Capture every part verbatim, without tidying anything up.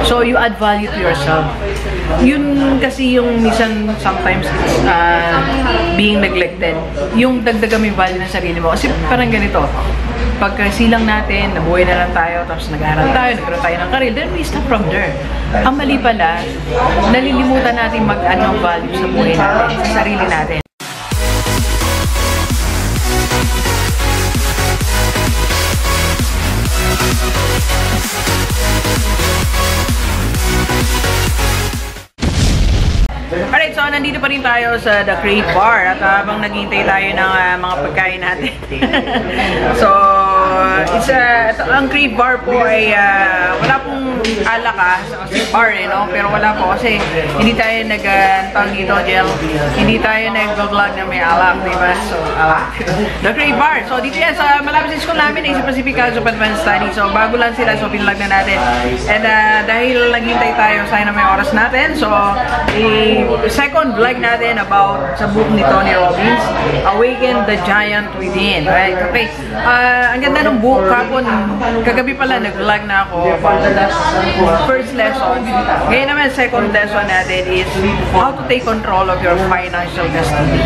So, you add value to yourself. Yun kasi yung minsan, sometimes, it's uh, being neglected. Yung dagdagan mo yung value ng sarili mo. Kasi parang ganito, pagkasilang natin, nabuhay na lang tayo, tapos nag-aaral tayo, nagkaroon tayo ng karil, then we start from there. Ang mali pala, nalilimutan natin mag-add ng value sa buhay natin, sa sarili natin. Alright, so nandito pa rin tayo sa The Crave Bar at habang uh, naghihintay tayo ng uh, mga pagkain natin. So, it's uh, ito, ang Crave Bar po ay uh, wala pong alak kasi bar eh, no? Pero wala po kasi hindi tayo nag uh, tawag dito, gel. Hindi tayo nag-vlog na may alak, di ba? So, alak. The Crave Bar. So, dito yan sa malapit sa school namin, Easy Pacific Casa of Advanced Study. So, bago lang sila, so pinlog na natin. And uh, dahil naghihintay tayo, sayang na may oras natin. So, eh, second vlog natin about sa book ni Tony Robbins, Awaken the Giant Within, right? Okay, uh, ang ganda ng book, kapon, kagabi pala nag-vlog na ako about the first lesson. Ngayon naman, second lesson natin is how to take control of your financial destiny.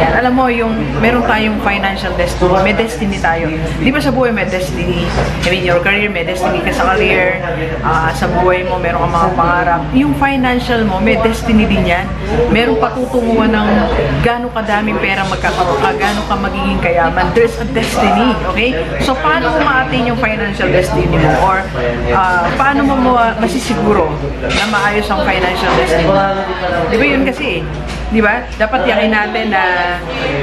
Yan, alam mo, yung meron tayong financial destiny, may destiny tayo. Di ba sa buhay may destiny? I mean, your career, may destiny ka sa career, uh, sa buhay mo, meron kang mga pangarap. Yung financial mo, may destiny din yan. Merong patutunguhan ng gano'ng kadaming pera magkakaroon ka, gano'ng ka magiging kayaman. There's a destiny, okay? So, paano mo ma-attain yung financial destiny mo? Or, uh, paano mo masisiguro na maayos ang financial destiny mo? Di ba yun kasi eh? Di ba? Dapat yakin natin na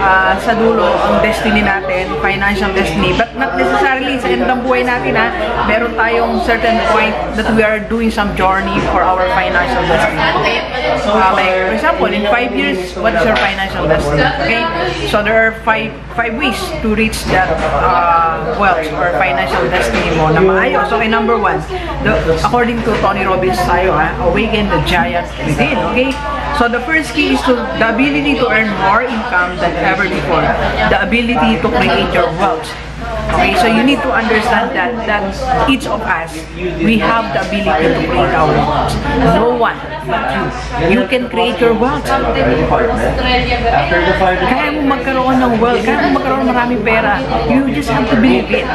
uh, sa dulo ang destiny natin, financial destiny. But not necessarily sa endang buhay natin ha, meron tayong certain point that we are doing some journey for our financial destiny. Okay? Uh, like, for example, in five years, what's your financial destiny? Okay? So there are five, five ways to reach that uh, wealth or financial destiny mo na maayos. Okay, number one, the, according to Tony Robbins tayo ha, awaken the giant within. Okay? So the first key is to the ability to earn more income than ever before. The ability to create your wealth. Okay, so you need to understand that that each of us, we have the ability to create our wealth. No one but you. You can create your wealth. Kaya mo magkaroon ng wealth, kaya mo magkaroon ng maraming pera. You just have to believe it.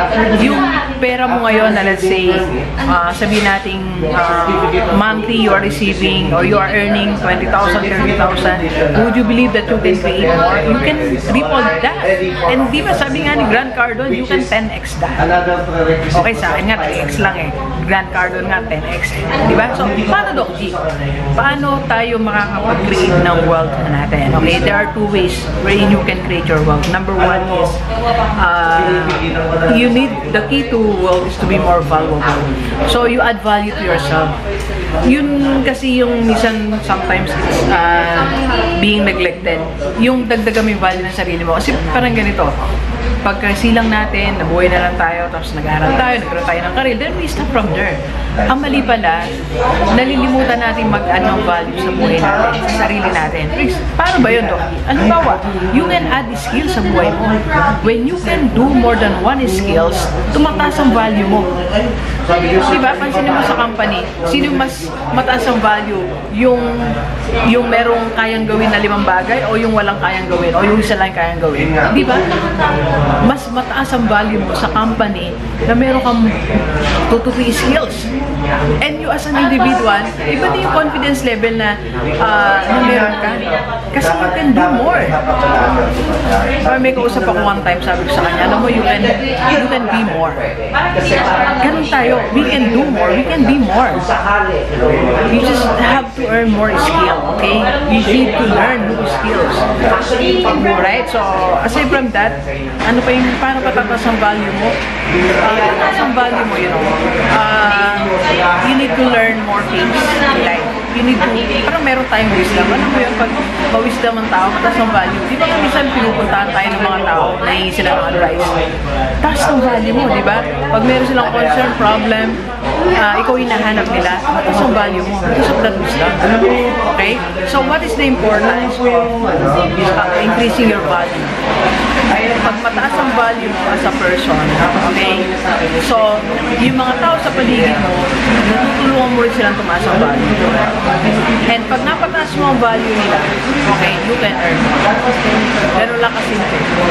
Yung pera mo ngayon na let's say, uh, sabihin natin uh, monthly you are receiving or you are earning twenty thousand, thirty thousand, would you believe that you can create more? You can triple that. And di ba sabi nga ni Grant Cardone, you can ten X that. Okay, sa akin nga, ten X lang eh. Grant Cardone nga, ten X. Diba? So, paano, Doc G? Paano tayo makakapag-create ng wealth natin? Okay, there are two ways wherein you can create your wealth. Number one is, uh, you need, the key to wealth is to be more valuable. So, you add value to yourself. Yun kasi yung minsan, sometimes it's uh, being neglected. Yung dagdagan mo yung value ng sarili mo. Kasi parang ganito, pagkasilang natin, nabuhay na lang tayo, tapos nag-aaral tayo, nagkaroon tayo ng karil, then we start from there. Ang mali pala, nalilimutan natin mag-add ng value sa buhay natin, sa sarili natin. Paano ba yun, Doc? Halimbawa, you can add skill sa buhay mo. When you can do more than one skills, tumataas ang value mo. Diba? Pansinin mo sa company, sino mas mataas ang value? Yung, yung merong kayang gawin na limang bagay, o yung walang kayang gawin, o yung isa lang kayang gawin. Diba? Mas mataas ang value mo sa company na meron kang two to three skills. And you as an individual, iba din yung confidence level na, uh, na meron ka. Kasi you can do more. Parang may kausap ako one time, sabi ko sa kanya, alam mo, you can, you can be more. Ganun tayo, we can do more, we can be more. You just have to earn more skill, okay? You need to learn new skills. Alright? So, aside from that, ano pa yung, paano patatas ang value mo? Uh, patatas ang value mo, you know? Uh, you need to learn more things in life. You need to, parang meron tayong wisdom. Ano mo yung pag pa-wisdom ang tao, patatas ang value? Di ba kamisan pinupuntahan tayo ng mga tao, nahihingi sila ng advice? Taas ang value mo, di ba? Pag meron silang concern, problem, uh, ikaw hinahanap nila, patatas ang value mo. Because of that wisdom. Okay? So, what is the importance of uh, increasing your value? ay pag mataas ang value mo as a person, okay? So, yung mga tao sa paligid mo, natutulungan mo rin silang tumaas ang value. And pag napataas mo ang value nila, okay, you can earn. Pero lang kasi ito.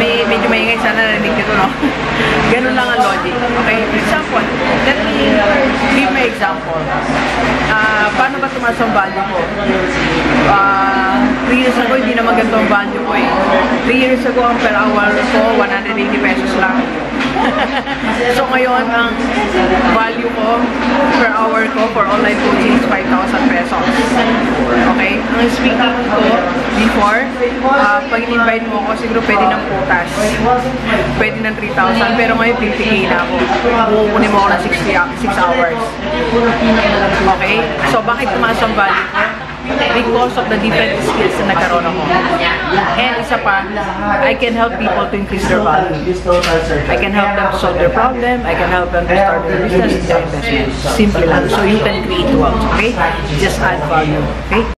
May, medyo maingay sana narinig dito, no? Ganun lang ang logic. Okay, for example, let me give my example. Uh, paano ba tumaas ang value ko? Uh, three years ago, hindi naman ganito ang value ko eh. Three years ago, ang per hour ko, one hundred eighty pesos lang. So ngayon, ang value ko per hour ko for online coaching is five thousand pesos. Okay? Ang speaking ko before, uh, pag in-invite mo ko, siguro pwede ng putas. Pwede ng three thousand, pero ngayon fifty K na ako. Pupunin mo ako ng six hours. Okay? So bakit tumaas ang value ko? Because of the different skills na nagkaroon ako. And isa pa, I can help people to increase their value. I can help them solve their problem. I can help them to start their business and their investment. Simple lang. So you can create wealth, okay? Just add value, okay?